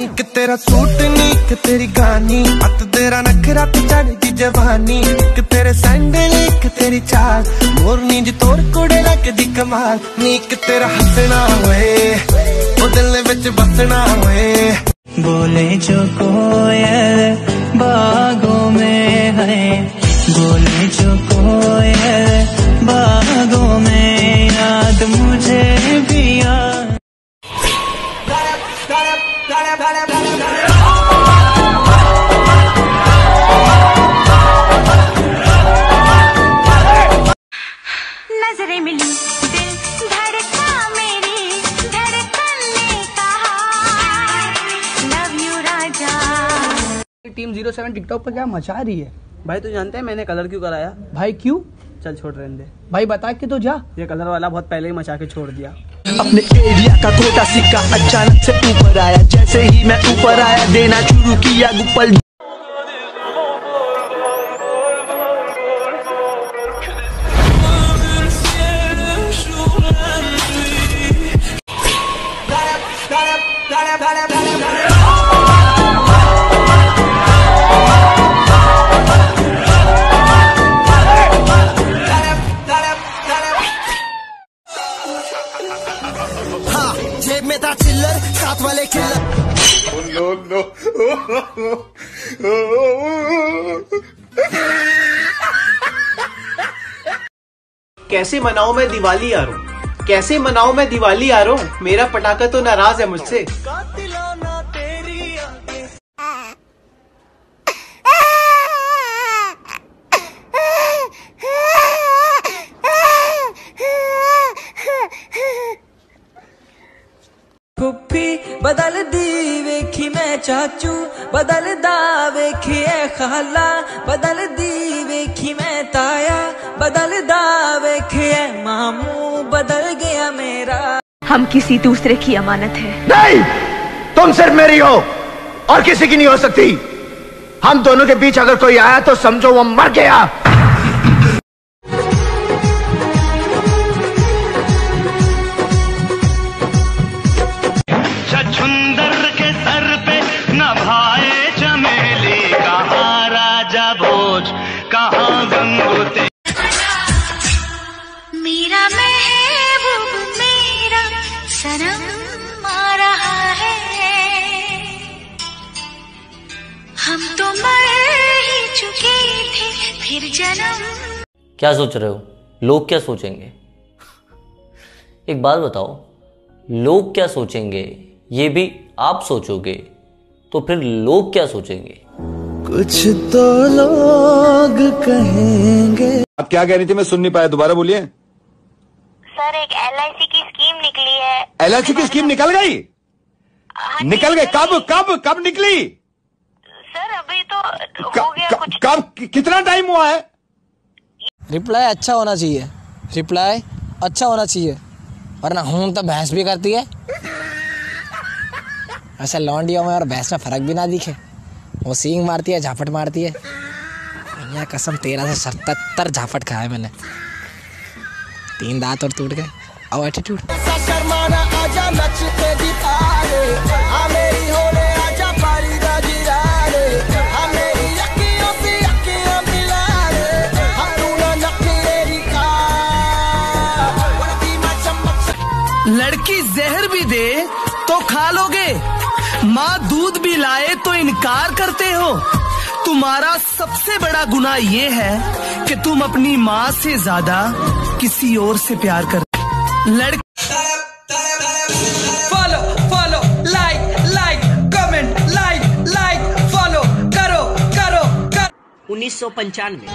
नीक तेरा सूट नीक तेरी गानी अत तेरा नखरा ते चढ़दी जवानी नीक तेरे सैंडल नीक तेरी चाल मोरनी जी तोर कुड़े लगदी कमाल नीक तेरा हसना होए ओ दिल विच बसना होए बोले जो कोयल बागों में है बोले जो कोयल बागों में याद मुझे भी याद नजरें मिली दिल धड़का मेरी धड़कन ने कहा लव यू राजा। टीम 07 टिकटॉक पर क्या मचा रही है भाई। तू जानते है मैंने कलर क्यों कराया भाई? क्यों? चल छोड़ रहे दे भाई, बता के तो जा। ये कलर वाला बहुत पहले ही मचा के छोड़ दिया। अपने एरिया का छोटा सिक्का अचानक से ऊपर आया, जैसे ही मैं ऊपर आया देना शुरू किया गुपल। जेब में था चिल्लर, साथ वाले किलर। नो कैसे मनाऊं मैं दिवाली यारो, कैसे मनाऊं मैं दिवाली यारो, मेरा पटाखा तो नाराज है मुझसे। फुप्पी बदल दी वेखी मैं चाचू बदल दा वेखी ए खाला बदल दी वेखी मैं ताया बदल दा वेखी ए मामू बदल गया मेरा। हम किसी दूसरे की अमानत है नहीं, तुम सिर्फ मेरी हो और किसी की नहीं हो सकती। हम दोनों के बीच अगर कोई आया तो समझो वो मर गया। मेरा महबूब मेरा सनम आ रहा है, हम तो मर ही चुके थे फिर जन्म। क्या सोच रहे हो लोग क्या सोचेंगे? एक बात बताओ, लोग क्या सोचेंगे ये भी आप सोचोगे तो फिर लोग क्या सोचेंगे? कुछ तो लोग कहेंगे। आप क्या कह रही थी, मैं सुन नहीं पाया, दोबारा बोलिए। सर एक LIC की स्कीम निकली है। LIC की स्कीम निकल गई? निकल गई? कब निकली? सर अभी तो हो गया कुछ। कब कितना टाइम हुआ है? रिप्लाई अच्छा होना चाहिए, रिप्लाई अच्छा होना चाहिए, वरना हूं तो बहस भी करती है। ऐसा लौंडिया में और बहस में फर्क भी ना दिखे, वो सींग मारती है झापट मारती है। भैया कसम 1377 झापट खाया मैंने, 3 दांत और टूट गए। अब एटीट्यूड लड़की जहर भी दे तो खा लोगे, माँ दूध भी लाए तो इनकार करते हो। तुम्हारा सबसे बड़ा गुनाह ये है कि तुम अपनी माँ से ज्यादा किसी और से प्यार कर। लड़की follow follow like like comment like follow करो करो करो। 1995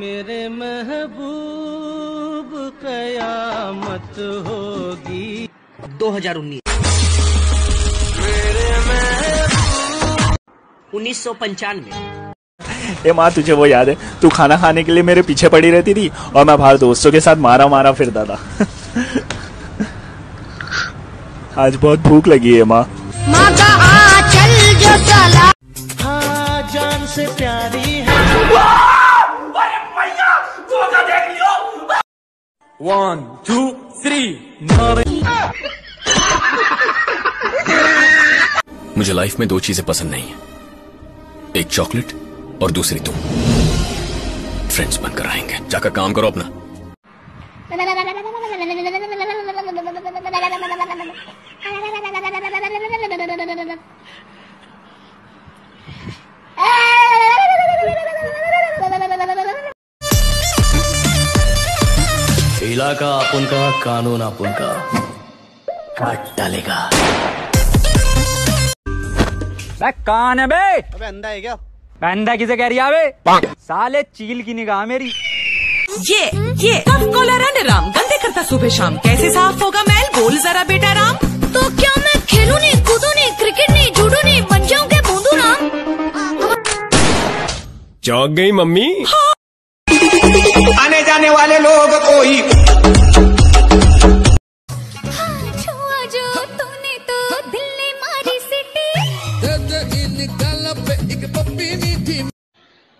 मेरे महबूब कयामत होगी। 2019 1995। ए माँ तुझे वो याद है, तू खाना खाने के लिए मेरे पीछे पड़ी रहती थी और मैं बाहर दोस्तों के साथ मारा फिरता था। आज बहुत भूख लगी है माँ। हाँ जान से प्यारी है। 1 2 3 मुझे लाइफ में दो चीजें पसंद नहीं है, एक चॉकलेट और दूसरी तुम। फ्रेंड्स बनकर आएंगे, जाकर काम करो अपना। इलाका अपन का, कानून अपन का, काट डालेगा। कान है बे? अबे अंधा है क्या? अंधा किसे कह रही है? साले चील की निगाह मेरी। ये कब कॉलर अंडे राम गंदे करता सुबह शाम, कैसे साफ होगा मैल बोल जरा बेटा राम। तो क्या मैं खेलू नहीं, कूदू नहीं, क्रिकेट नहीं, जूडो नहीं, बन जाऊंगे बूंदू राम। चौंक गई मम्मी। हाँ। आने जाने वाले लोग कोई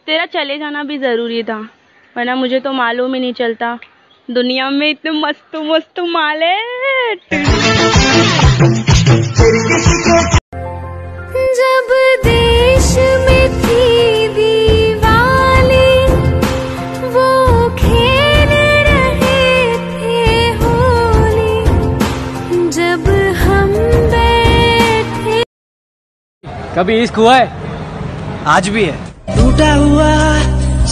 तेरा चले जाना भी जरूरी था, वरना मुझे तो मालूम ही नहीं चलता दुनिया में इतने मस्त मस्त माले। जब देश में थी दीवाली, वो खेल रहे थे होली, जब हम बैठे। कभी इश्क हुआ है? आज भी है। टूटा हुआ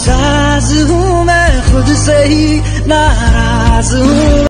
साज हूँ मैं, खुद से ही नाराज हूँ।